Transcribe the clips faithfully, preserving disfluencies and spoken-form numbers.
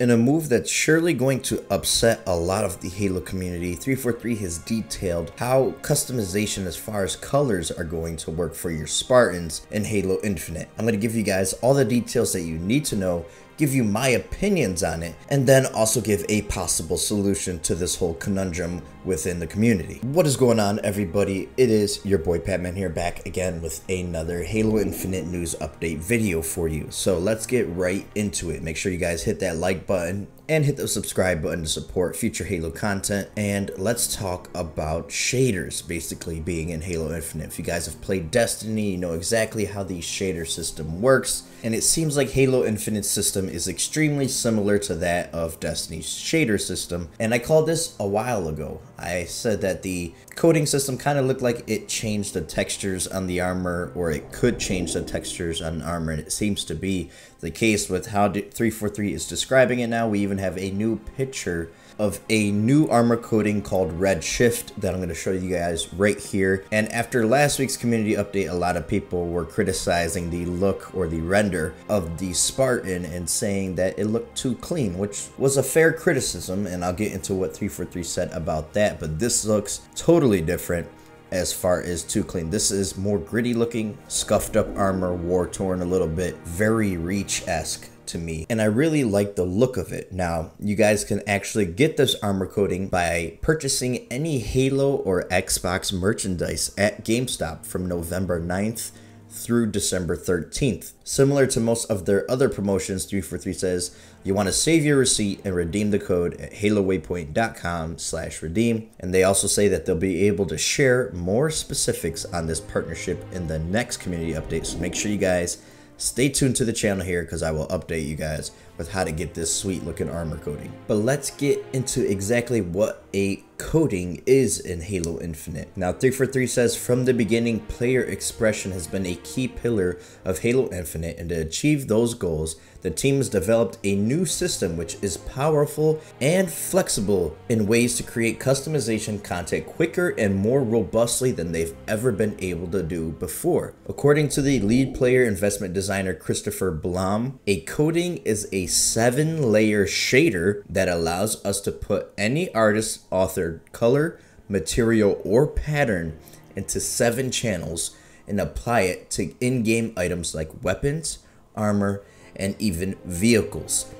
In a move that's surely going to upset a lot of the Halo community, three forty-three has detailed how customization as far as colors are going to work for your Spartans in Halo Infinite. I'm going to give you guys all the details that you need to know, give you my opinions on it, and then also give a possible solution to this whole conundrum within the community. What is going on, everybody? It is your boy Patman here, back again with another Halo Infinite news update video for you. So let's get right into it. Make sure you guys hit that like button and hit the subscribe button to support future Halo content. And let's talk about shaders basically being in Halo Infinite. If you guys have played Destiny, you know exactly how the shader system works. And it seems like Halo Infinite's system is extremely similar to that of Destiny's shader system. And I called this a while ago. I said that the coating system kind of looked like it changed the textures on the armor, or it could change the textures on armor. And it seems to be the case with how three forty-three is describing it now. We even have a new picture of a new armor coating called Redshift that I'm going to show you guys right here. And after last week's community update, a lot of people were criticizing the look or the render of the Spartan and saying that it looked too clean, which was a fair criticism, and I'll get into what three forty-three said about that. But this looks totally different as far as too clean. This is more gritty looking, scuffed up armor, war torn a little bit, very Reach-esque to me, and I really like the look of it. Now, you guys can actually get this armor coating by purchasing any Halo or Xbox merchandise at GameStop from November ninth through December thirteenth. Similar to most of their other promotions, three forty-three says you want to save your receipt and redeem the code at halowaypoint dot com slash redeem. And they also say that they'll be able to share more specifics on this partnership in the next community update. So make sure you guys stay tuned to the channel here, because I will update you guys with how to get this sweet looking armor coating. But let's get into exactly what a coating is in Halo Infinite. Now, three forty-three says, from the beginning, player expression has been a key pillar of Halo Infinite, and to achieve those goals, the team has developed a new system which is powerful and flexible in ways to create customization content quicker and more robustly than they've ever been able to do before. According to the lead player investment designer Christopher Blom, a coating is a seven layer shader that allows us to put any artist's authored color, material, or pattern into seven channels and apply it to in-game items like weapons, armor, and even vehicles.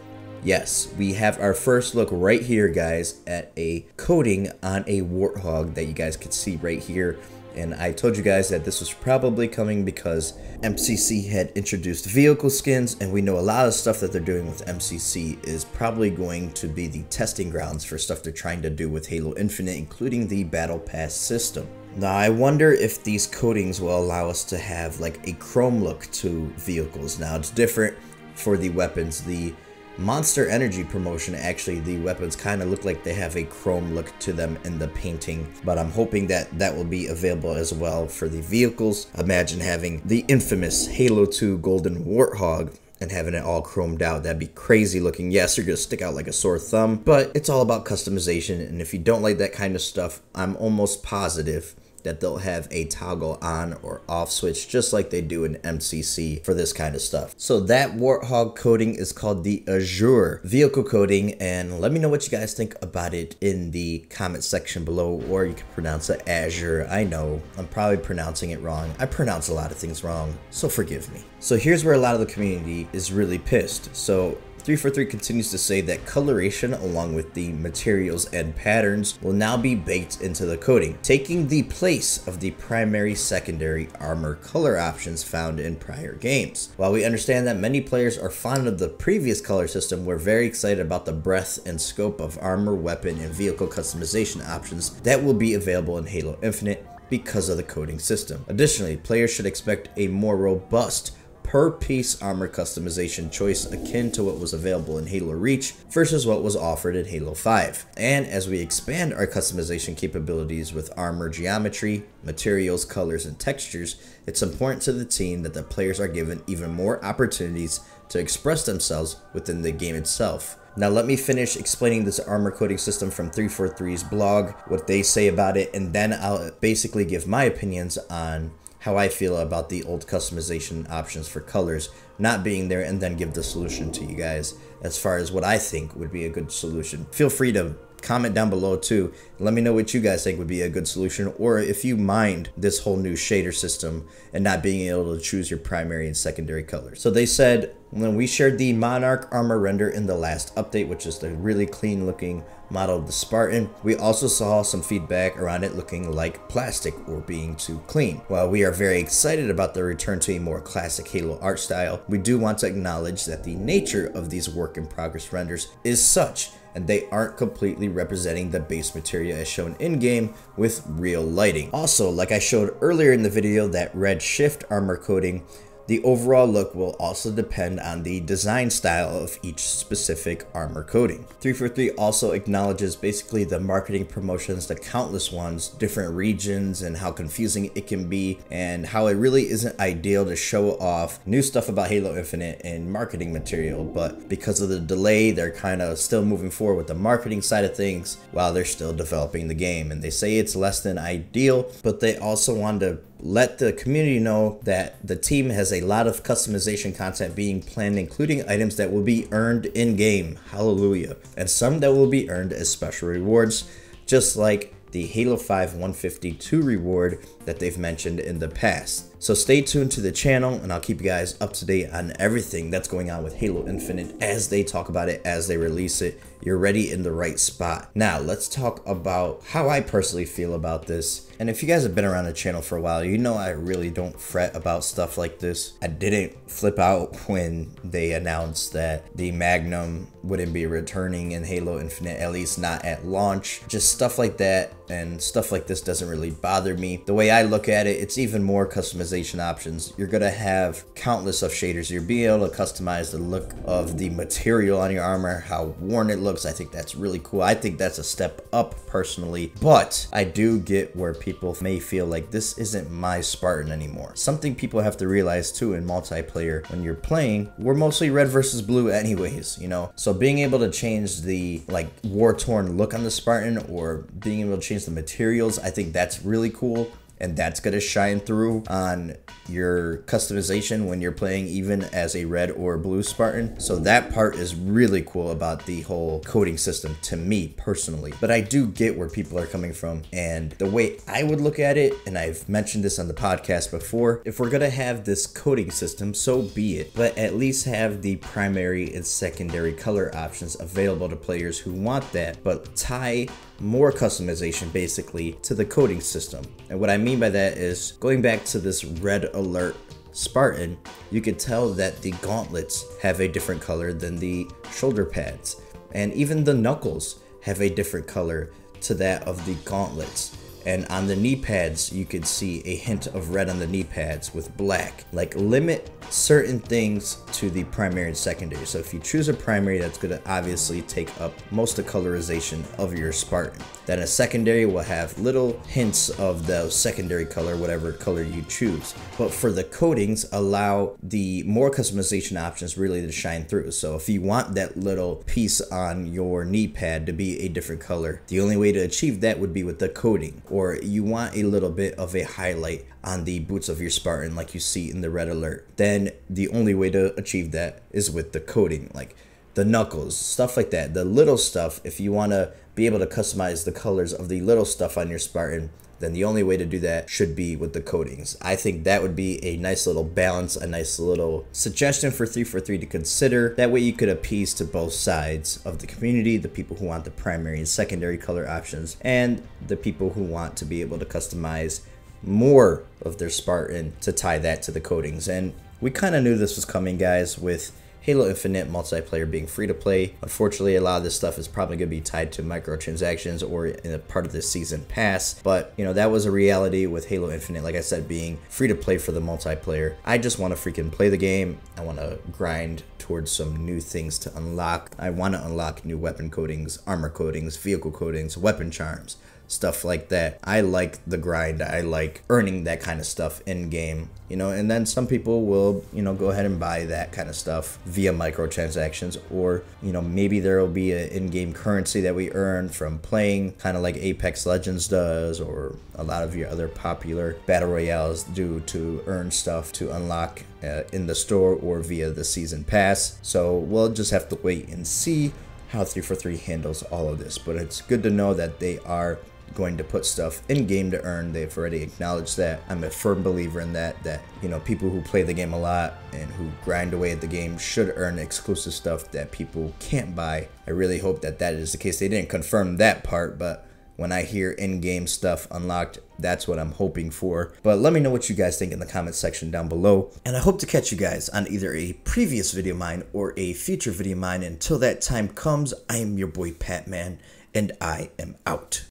Yes, we have our first look right here, guys, at a coating on a Warthog that you guys can see right here. And I told you guys that this was probably coming because M C C had introduced vehicle skins, and we know a lot of stuff that they're doing with M C C is probably going to be the testing grounds for stuff they're trying to do with Halo Infinite, including the Battle Pass system. Now, I wonder if these coatings will allow us to have like a chrome look to vehicles. Now, it's different for the weapons. The Monster Energy promotion, actually, the weapons kind of look like they have a chrome look to them in the painting, but I'm hoping that that will be available as well for the vehicles. Imagine having the infamous Halo two Golden Warthog and having it all chromed out. That'd be crazy looking. Yes, you're gonna stick out like a sore thumb, but it's all about customization, and if you don't like that kind of stuff, I'm almost positive that they'll have a toggle on or off switch, just like they do in M C C for this kind of stuff. So that Warthog coating is called the Azure vehicle coating, and let me know what you guys think about it in the comment section below, or you can pronounce it Azure. I know I'm probably pronouncing it wrong. I pronounce a lot of things wrong, so forgive me. So here's where a lot of the community is really pissed. So three forty-three continues to say that coloration, along with the materials and patterns, will now be baked into the coating, taking the place of the primary, secondary armor color options found in prior games. While we understand that many players are fond of the previous color system, we're very excited about the breadth and scope of armor, weapon, and vehicle customization options that will be available in Halo Infinite because of the coating system. Additionally, players should expect a more robust per piece armor customization choice akin to what was available in Halo Reach versus what was offered in Halo five. And as we expand our customization capabilities with armor geometry, materials, colors, and textures, it's important to the team that the players are given even more opportunities to express themselves within the game itself. Now, let me finish explaining this armor coating system from three forty-three's blog, what they say about it, and then I'll basically give my opinions on how I feel about the old customization options for colors not being there, and then give the solution to you guys as far as what I think would be a good solution. Feel free to comment down below too. Let me know what you guys think would be a good solution, or if you mind this whole new shader system and not being able to choose your primary and secondary colors. So they said, when we shared the Monarch armor render in the last update, which is the really clean looking model of the Spartan, we also saw some feedback around it looking like plastic or being too clean. While we are very excited about the return to a more classic Halo art style, we do want to acknowledge that the nature of these work in progress renders is such, and they aren't completely representing the base material as shown in game with real lighting. Also, like I showed earlier in the video, that Redshift armor coating, the overall look will also depend on the design style of each specific armor coating. three forty-three also acknowledges basically the marketing promotions, the countless ones, different regions, and how confusing it can be, and how it really isn't ideal to show off new stuff about Halo Infinite in marketing material, but because of the delay, they're kind of still moving forward with the marketing side of things while they're still developing the game. And they say it's less than ideal, but they also wanted to let the community know that the team has a lot of customization content being planned, including items that will be earned in game, hallelujah, and some that will be earned as special rewards, just like the Halo five one fifty-two reward that they've mentioned in the past. So stay tuned to the channel, and I'll keep you guys up to date on everything that's going on with Halo Infinite as they talk about it, as they release it. You're already in the right spot. Now let's talk about how I personally feel about this. And if you guys have been around the channel for a while, you know I really don't fret about stuff like this. I didn't flip out when they announced that the Magnum wouldn't be returning in Halo Infinite, at least not at launch. Just stuff like that and stuff like this doesn't really bother me. The way I look at it, it's even more customization options. You're gonna have countless of shaders. You're being able to customize the look of the material on your armor, how worn it looks. I think that's really cool. I think that's a step up personally, but I do get where people People may feel like this isn't my Spartan anymore. Something people have to realize too in multiplayer when you're playing, we're mostly red versus blue anyways, you know? So being able to change the like war-torn look on the Spartan, or being able to change the materials, I think that's really cool. And that's gonna shine through on your customization when you're playing even as a red or blue Spartan. So that part is really cool about the whole coding system to me personally. But I do get where people are coming from, and the way I would look at it, and I've mentioned this on the podcast before, if we're gonna have this coding system, so be it, but at least have the primary and secondary color options available to players who want that, but tie more customization basically to the coding system. And what I mean by that is, going back to this red alert Spartan, you could tell that the gauntlets have a different color than the shoulder pads, and even the knuckles have a different color to that of the gauntlets. And on the knee pads, you could see a hint of red on the knee pads with black. Like, limit certain things to the primary and secondary. So if you choose a primary, that's going to obviously take up most of the colorization of your Spartan. Then a secondary will have little hints of the secondary color, whatever color you choose. But for the coatings, allow the more customization options really to shine through. So if you want that little piece on your knee pad to be a different color, the only way to achieve that would be with the coating. Or you want a little bit of a highlight on the boots of your Spartan like you see in the red alert, then the only way to achieve that is with the coating, like the knuckles, stuff like that. The little stuff, if you want to be able to customize the colors of the little stuff on your Spartan, then the only way to do that should be with the coatings. I think that would be a nice little balance, a nice little suggestion for three forty-three to consider. That way you could appease to both sides of the community, the people who want the primary and secondary color options, and the people who want to be able to customize more of their Spartan to tie that to the coatings. And we kind of knew this was coming, guys, with Halo Infinite multiplayer being free to play. Unfortunately, a lot of this stuff is probably going to be tied to microtransactions or in a part of the season pass, but you know, that was a reality with Halo Infinite, like I said, being free to play for the multiplayer. I just want to freaking play the game. I want to grind towards some new things to unlock. I want to unlock new weapon coatings, armor coatings, vehicle coatings, weapon charms, stuff like that. I like the grind. I like earning that kind of stuff in game, you know, and then some people will, you know, go ahead and buy that kind of stuff via microtransactions, or, you know, maybe there will be an in-game currency that we earn from playing, kind of like Apex Legends does, or a lot of your other popular battle royales do, to earn stuff to unlock uh, in the store or via the season pass. So we'll just have to wait and see how three forty-three handles all of this, but it's good to know that they are going to put stuff in game to earn. They've already acknowledged that. I'm a firm believer in that, that, you know, people who play the game a lot and who grind away at the game should earn exclusive stuff that people can't buy. I really hope that that is the case. They didn't confirm that part, but when I hear in-game stuff unlocked, that's what I'm hoping for. But let me know what you guys think in the comment section down below. And I hope to catch you guys on either a previous video of mine or a future video of mine. Until that time comes, I am your boy Patman, and I am out.